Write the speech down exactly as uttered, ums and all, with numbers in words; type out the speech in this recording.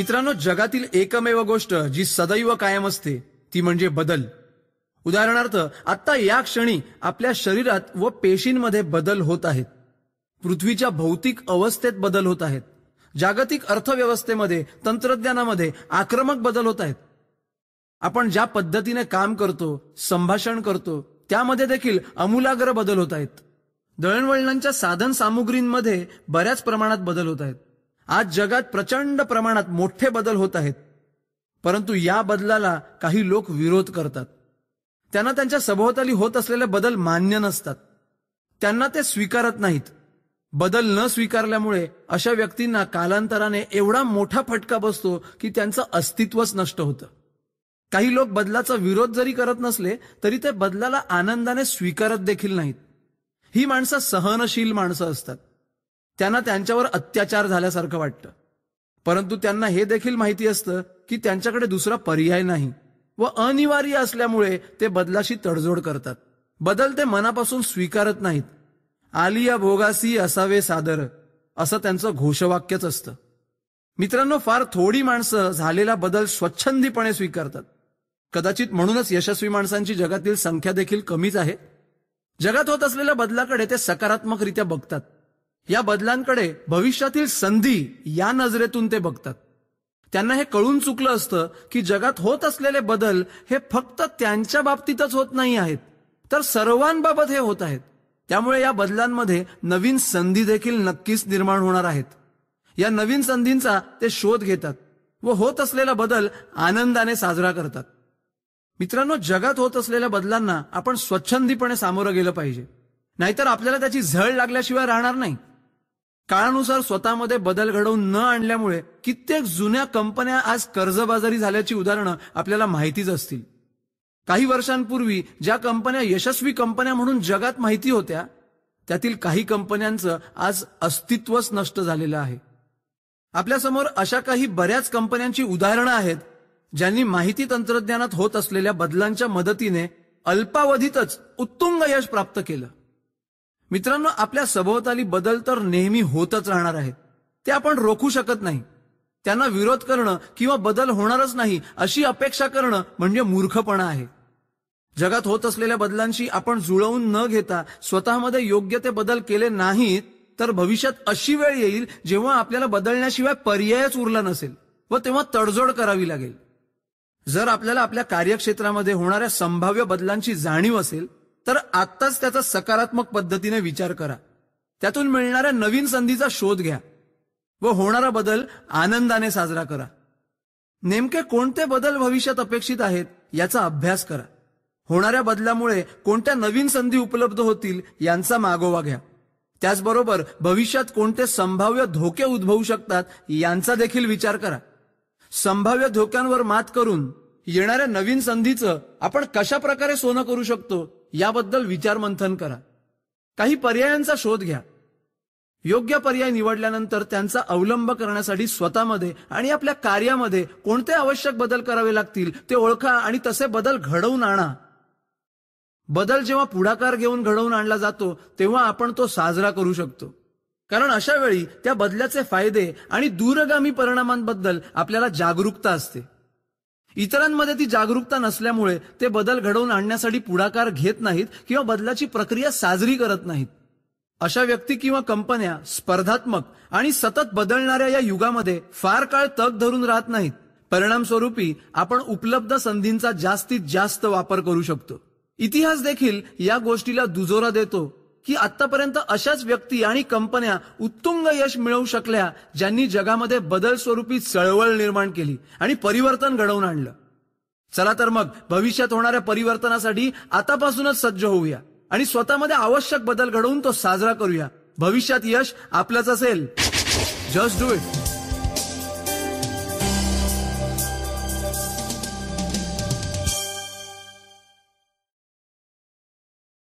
मित्रांनो, जगातील एकमेव गोष्ट जी सदैव कायम असते ती म्हणजे बदल। उदाहरणार्थ आता या क्षणी आपल्या शरीरात व पेशींमध्ये बदल होत आहेत, पृथ्वीच्या भौतिक अवस्थेत बदल होत आहेत, जागतिक अर्थव्यवस्थेमध्ये, तंत्रज्ञानामध्ये आक्रमक बदल होत आहेत। आपण ज्या पद्धतीने काम करतो, संभाषण करतो त्यामध्ये देखील आमूलाग्र बदल होत आहेत। दळणवळणाच्या साधन सामुग्रींमध्ये बऱ्याच प्रमाणात बदल होत आहेत। आज जगात प्रचंड प्रमाणात मोठे बदल होत आहेत, परंतु या बदलाला काही लोक विरोध करतात। त्यांना त्यांच्या सभोवताली होत असलेले बदल मान्य नसतात, त्यांना ते स्वीकारत नाहीत। बदल न स्वीकारल्यामुळे अशा व्यक्तींना कालांतराने एवढा मोठा फटका बसतो की त्यांचं अस्तित्वच नष्ट होतं। काही लोक बदलाचा विरोध जरी करत नसले तरी ते बदलाला आनंदाने स्वीकारत देखील नाहीत। ही माणसं सहनशील माणसं असतात, त्यांना त्यांच्यावर अत्याचार झाल्यासारखं वाटतं, परंतु त्यांना हे देखील माहिती असतं की त्यांच्याकडे दुसरा पर्याय नाही व अनिवार्य असल्यामुळे ते बदलाशी तडजोड करतात। बदल ते मनापासून स्वीकारत नाहीत। आलिया भोगासी असावे सादर असं त्यांचं घोषवाक्यच असतं। मित्रांनो, फार थोडी माणसं झालेला बदल स्वच्छंदीपणे स्वीकारतात। कदाचित म्हणूनच यशस्वी माणसांची जगातील संख्या देखील कमीच आहे। जगात होत असलेल्या बदलाकडे ते सकारात्मकरित्या बघतात। या बदलांकडे भविष्यातील संधी या नजरेतून ते बघतात। त्यांना हे कळून चुकलं असतं की जगात होत असलेले बदल हे फक्त त्यांच्या बाबतीतच होत नाही आहेत, तर सर्वांबाबत हे होत आहेत। त्यामुळे या बदलांमध्ये नवीन संधी देखील नक्कीच निर्माण होणार आहेत। या नवीन संधींचा ते शोध घेतात व होत असलेला बदल आनंदाने साजरा करतात। मित्रांनो, जगात होत असलेल्या बदलांना आपण स्वच्छंदीपणे सामोरं गेलं पाहिजे, नाहीतर आपल्याला त्याची झळ लागल्याशिवाय राहणार नाही। काळानुसार स्वतःमध्ये बदल घडवून न आणल्यामुळे कित्येक जुन्या कंपन्या आज कर्जबाजारी झाल्याची उदाहरणं आपल्याला माहितीच असतील। काही वर्षांपूर्वी ज्या कंपन्या यशस्वी कंपन्या म्हणून जगात माहिती होत्या, त्यातील काही कंपन्यांचं आज अस्तित्वच नष्ट झालेलं आहे। आपल्यासमोर अशा काही बऱ्याच कंपन्यांची उदाहरणं आहेत ज्यांनी माहिती तंत्रज्ञानात होत असलेल्या बदलांच्या मदतीने अल्पावधीतच उत्तुंग यश प्राप्त केलं। मित्रांनो, आपल्या सभोवताली बदल तर नेहमी होतच राहणार आहेत, ते आपण रोखू शकत नाही। त्यांना विरोध करणं किंवा बदल होणारच नाही अशी अपेक्षा करणं म्हणजे मूर्खपणा आहे। जगात होत असलेल्या बदलांशी आपण जुळवून न घेता स्वतःमध्ये योग्य ते बदल केले नाहीत तर भविष्यात अशी वेळ येईल जेव्हा आपल्याला बदलण्याशिवाय पर्यायच उरला नसेल व तेव्हा तडजोड करावी लागेल। जर आपल्याला आपल्या कार्यक्षेत्रामध्ये होणाऱ्या संभाव्य बदलांची जाणीव असेल तर आत्ताच त्याचा सकारात्मक पद्धतीने विचार करा, त्यातून मिळणाऱ्या नवीन संधीचा शोध घ्या व होणारा बदल आनंदाने साजरा करा। नेमके कोणते बदल भविष्यात अपेक्षित आहेत याचा अभ्यास करा। होणाऱ्या बदलामुळे कोणत्या नवीन संधी उपलब्ध होतील यांचा मागोवा घ्या। त्याचबरोबर भविष्यात कोणते संभाव्य धोके उद्भवू शकतात यांचा देखील विचार करा। संभाव्य धोक्यांवर मात करून येणाऱ्या नवीन संधीचं आपण कशा प्रकारे सोनं करू शकतो याबद्दल विचारमंथन करा। काही पर्यायांचा शोध घ्या। योग्य पर्याय निवडल्यानंतर त्यांचा अवलंब करण्यासाठी स्वतःमध्ये आणि आपल्या कार्यामध्ये कोणते आवश्यक बदल करावे लागतील ते ओळखा आणि तसे बदल घडवून आणा। बदल जेव्हा पुढाकार घेऊन घडवून आणला जातो तेव्हा आपण तो साजरा करू शकतो, कारण अशा वेळी त्या बदलाचे फायदे आणि दूरगामी परिणामांबद्दल आपल्याला जागरूकता असते। इतरांमध्ये ती जागरूकता नसल्यामुळे ते बदल घडवून आणण्यासाठी पुढाकार घेत नाहीत किंवा बदलाची प्रक्रिया साजरी करत नाहीत। अशा व्यक्ती किंवा कंपन्या स्पर्धात्मक आणि सतत बदलणाऱ्या या युगामध्ये फार काळ तग धरून राहत नाहीत। परिणामस्वरूपी आपण उपलब्ध संधींचा जास्तीत जास्त वापर करू शकतो। इतिहास देखील या गोष्टीला दुजोरा देतो की आतापर्यंत अशाच व्यक्ती आणि कंपन्या उत्तुंग यश मिळवू शकल्या ज्यांनी जगामध्ये बदल स्वरूपी चळवळ निर्माण केली आणि परिवर्तन घडवून आणलं। चला तर मग भविष्यात होणाऱ्या परिवर्तनासाठी आतापासूनच सज्ज होऊया आणि स्वतःमध्ये आवश्यक बदल घडवून तो साजरा करूया। भविष्यात यश आपलंच असेल। Just do it.